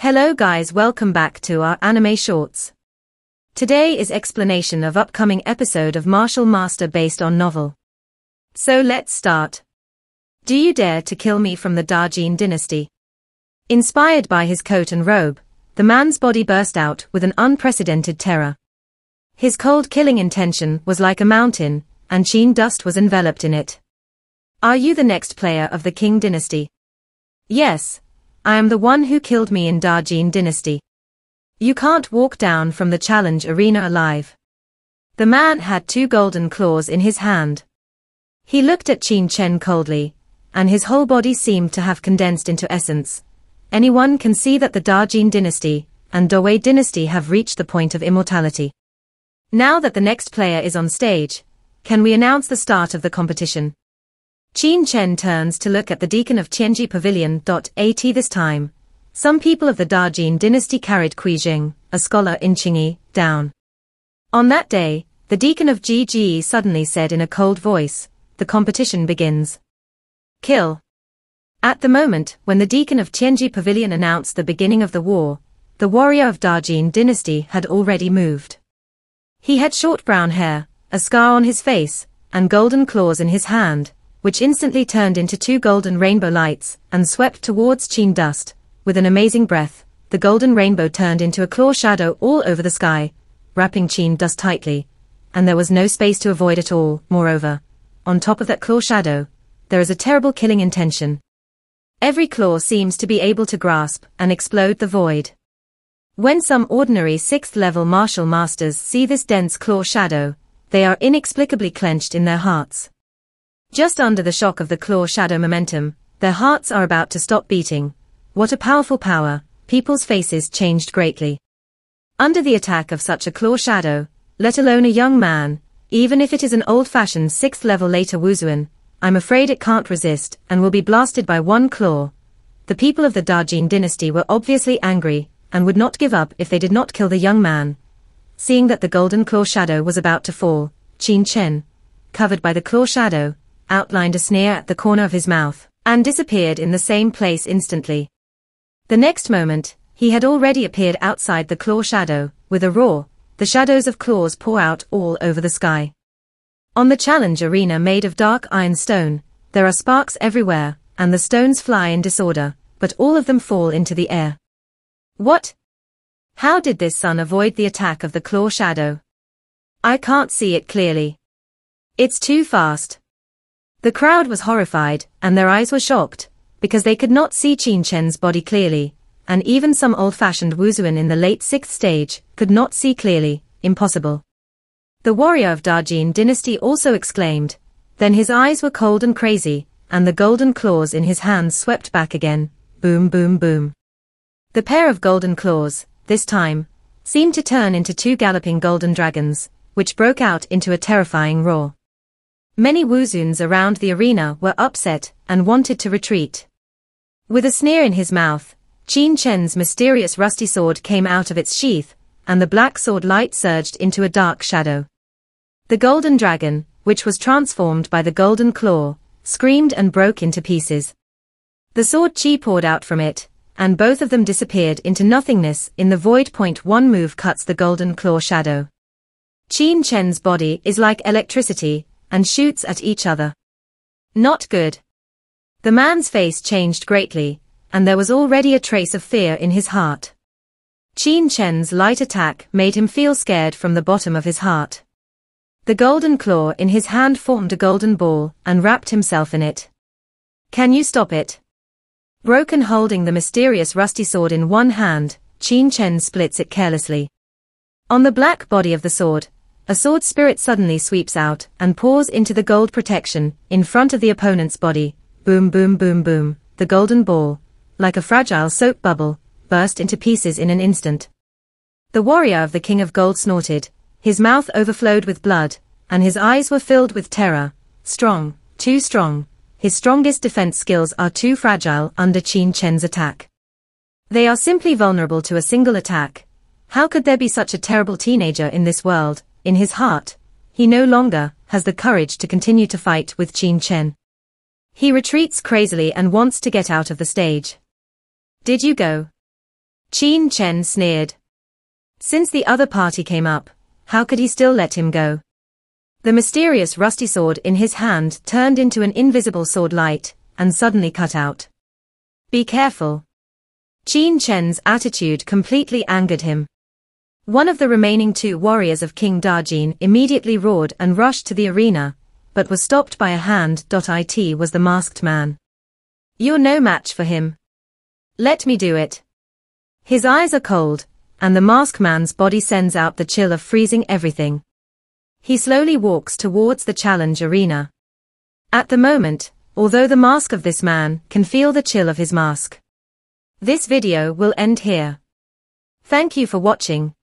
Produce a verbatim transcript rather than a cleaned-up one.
Hello guys, welcome back to our anime shorts. Today is explanation of upcoming episode of Martial Master based on novel. So let's start. Do you dare to kill me from the Da Jin Dynasty? Inspired by his coat and robe, the man's body burst out with an unprecedented terror. His cold killing intention was like a mountain, and Qin dust was enveloped in it. Are you the next player of the Qing Dynasty? Yes. I am the one who killed me in Da Jin Dynasty. You can't walk down from the challenge arena alive. The man had two golden claws in his hand. He looked at Qin Chen coldly, and his whole body seemed to have condensed into essence. Anyone can see that the Da Jin Dynasty and Da Wei Dynasty have reached the point of immortality. Now that the next player is on stage, can we announce the start of the competition? Qin Chen turns to look at the deacon of Tianji Pavilion. At this time, some people of the Da Jin Dynasty carried Qingyi, a scholar in Qingyi, down. On that day, the deacon of G G E suddenly said in a cold voice, "The competition begins. Kill." At the moment when the deacon of Tianji Pavilion announced the beginning of the war, the warrior of Da Jin Dynasty had already moved. He had short brown hair, a scar on his face, and golden claws in his hand, which instantly turned into two golden rainbow lights and swept towards Qin dust. With an amazing breath, the golden rainbow turned into a claw shadow all over the sky, wrapping Qin dust tightly, and there was no space to avoid it all. Moreover, on top of that claw shadow, there is a terrible killing intention. Every claw seems to be able to grasp and explode the void. When some ordinary sixth-level martial masters see this dense claw shadow, they are inexplicably clenched in their hearts. Just under the shock of the claw shadow momentum, their hearts are about to stop beating. What a powerful power! People's faces changed greatly. Under the attack of such a claw shadow, let alone a young man, even if it is an old-fashioned sixth-level later Wuzuan, I'm afraid it can't resist and will be blasted by one claw. The people of the Da Jin Dynasty were obviously angry and would not give up if they did not kill the young man. Seeing that the golden claw shadow was about to fall, Qin Chen, covered by the claw shadow, outlined a sneer at the corner of his mouth, and disappeared in the same place instantly. The next moment, he had already appeared outside the claw shadow. With a roar, the shadows of claws pour out all over the sky. On the challenge arena made of dark iron stone, there are sparks everywhere, and the stones fly in disorder, but all of them fall into the air. What? How did this son avoid the attack of the claw shadow? I can't see it clearly. It's too fast. The crowd was horrified, and their eyes were shocked, because they could not see Qin Chen's body clearly, and even some old-fashioned Wuzuan in the late sixth stage could not see clearly. Impossible. The warrior of Da Jin Dynasty also exclaimed. Then his eyes were cold and crazy, and the golden claws in his hands swept back again. Boom boom boom. The pair of golden claws, this time, seemed to turn into two galloping golden dragons, which broke out into a terrifying roar. Many Wuzuans around the arena were upset and wanted to retreat. With a sneer in his mouth, Qin Chen's mysterious rusty sword came out of its sheath, and the black sword light surged into a dark shadow. The golden dragon, which was transformed by the golden claw, screamed and broke into pieces. The sword chi poured out from it, and both of them disappeared into nothingness in the void. One move cuts the golden claw shadow. Qin Chen's body is like electricity, and shoots at each other. Not good. The man's face changed greatly, and there was already a trace of fear in his heart. Qin Chen's light attack made him feel scared from the bottom of his heart. The golden claw in his hand formed a golden ball and wrapped himself in it. Can you stop it? Broken. Holding the mysterious rusty sword in one hand, Qin Chen splits it carelessly. On the black body of the sword, a sword spirit suddenly sweeps out and pours into the gold protection in front of the opponent's body. Boom boom boom boom. The golden ball, like a fragile soap bubble, burst into pieces in an instant. The warrior of the King of Gold snorted, his mouth overflowed with blood, and his eyes were filled with terror. Strong, too strong. His strongest defense skills are too fragile under Qin Chen's attack. They are simply vulnerable to a single attack. How could there be such a terrible teenager in this world? In his heart, he no longer has the courage to continue to fight with Qin Chen. He retreats crazily and wants to get out of the stage. Did you go? Qin Chen sneered. Since the other party came up, how could he still let him go? The mysterious rusty sword in his hand turned into an invisible sword light, and suddenly cut out. Be careful. Qin Chen's attitude completely angered him. One of the remaining two warriors of King Da Jin immediately roared and rushed to the arena, but was stopped by a hand. It was the masked man. You're no match for him. Let me do it. His eyes are cold, and the masked man's body sends out the chill of freezing everything. He slowly walks towards the challenge arena. At the moment, although the mask of this man can feel the chill of his mask. This video will end here. Thank you for watching.